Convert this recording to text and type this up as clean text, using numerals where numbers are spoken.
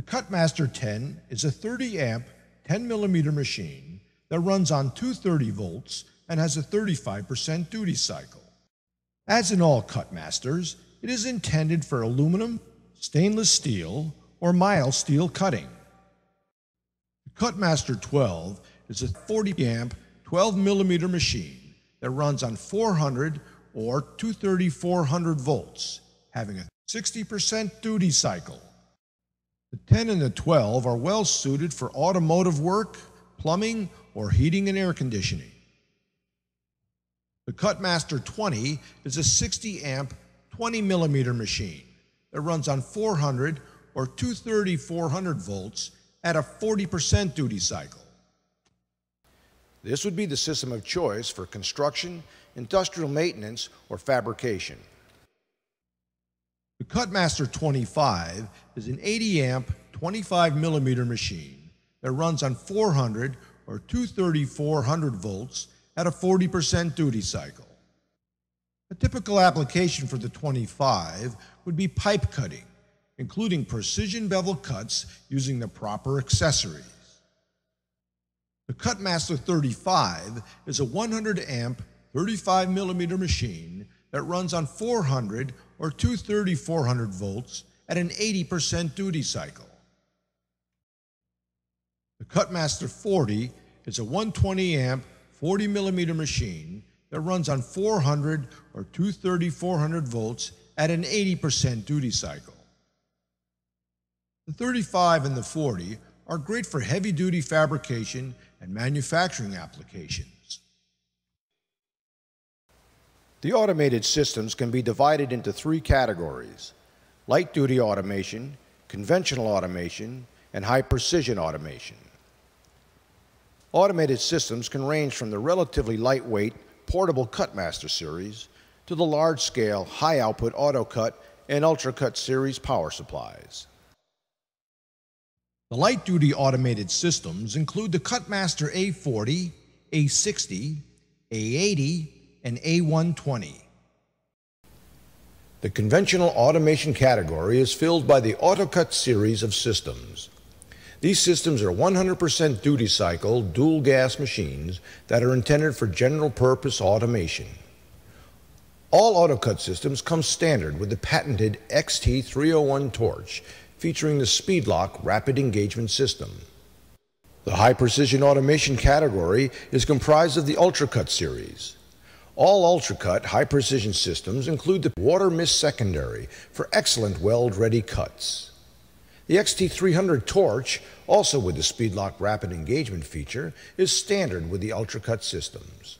The Cutmaster 10 is a 30-amp, 10mm machine that runs on 230 volts and has a 35% duty cycle. As in all Cutmasters, it is intended for aluminum, stainless steel, or mild steel cutting. The Cutmaster 12 is a 40-amp, 12mm machine that runs on 400 or 230-400 volts, having a 60% duty cycle. The 10 and the 12 are well suited for automotive work, plumbing, or heating and air conditioning. The Cutmaster 20 is a 60-amp, 20mm machine that runs on 400 or 230-400 volts at a 40% duty cycle. This would be the system of choice for construction, industrial maintenance, or fabrication. The Cutmaster 25 is an 80-amp, 25mm machine that runs on 400 or 230-400 volts at a 40% duty cycle. A typical application for the 25 would be pipe cutting, including precision bevel cuts using the proper accessories. The Cutmaster 35 is a 100-amp, 35mm machine that runs on 400 or 230-400 volts at an 80% duty cycle. The Cutmaster 40 is a 120-amp, 40mm machine that runs on 400 or 230-400 volts at an 80% duty cycle. The 35 and the 40 are great for heavy-duty fabrication and manufacturing applications. The automated systems can be divided into three categories: light-duty automation, conventional automation, and high-precision automation. Automated systems can range from the relatively lightweight portable Cutmaster series to the large-scale, high-output AutoCut and UltraCut series power supplies. The light-duty automated systems include the Cutmaster A40, A60, A80, and A120. The conventional automation category is filled by the AutoCut series of systems. These systems are 100% duty cycle, dual gas machines that are intended for general purpose automation. All AutoCut systems come standard with the patented XT301 torch, featuring the SpeedLock rapid engagement system. The high-precision automation category is comprised of the UltraCut series. All UltraCut high-precision systems include the water mist secondary for excellent weld-ready cuts. The XT300 torch, also with the SpeedLock rapid engagement feature, is standard with the UltraCut systems.